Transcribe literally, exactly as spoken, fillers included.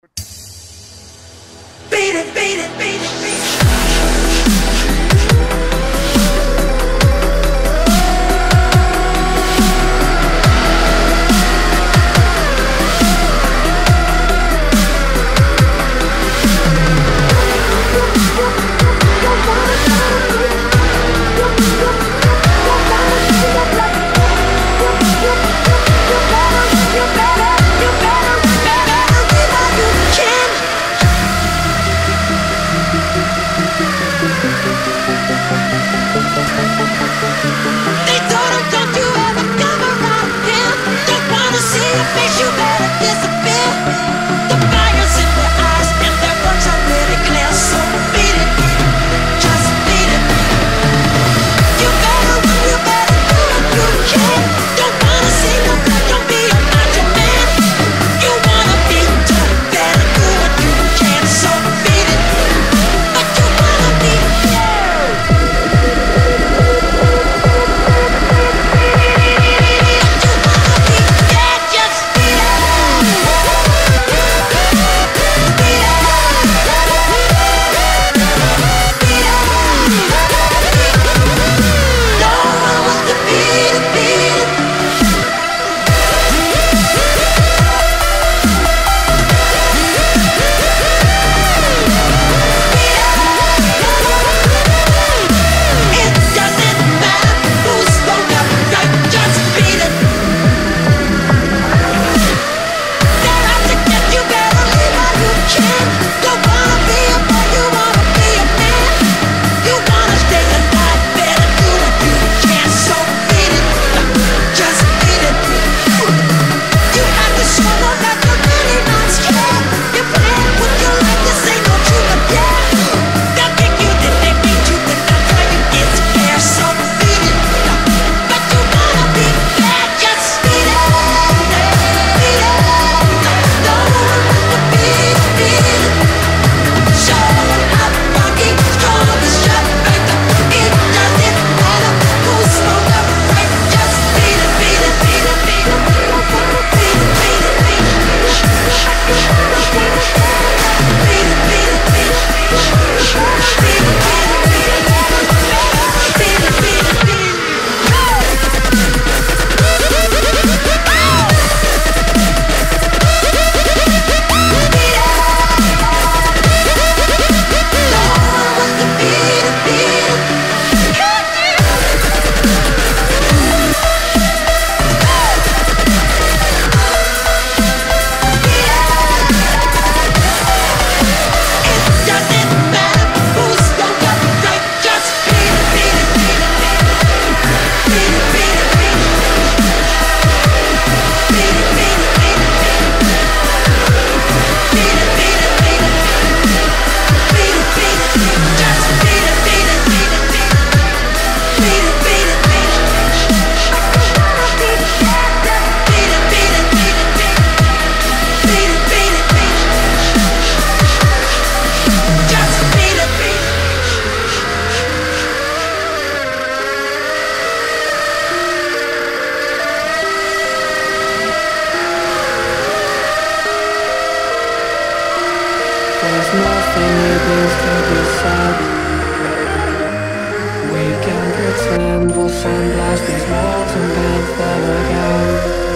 Beat it, beat it, beat it, beat it. There's nothing new, things can be said. We can pretend we'll sandblast these molten beds there again.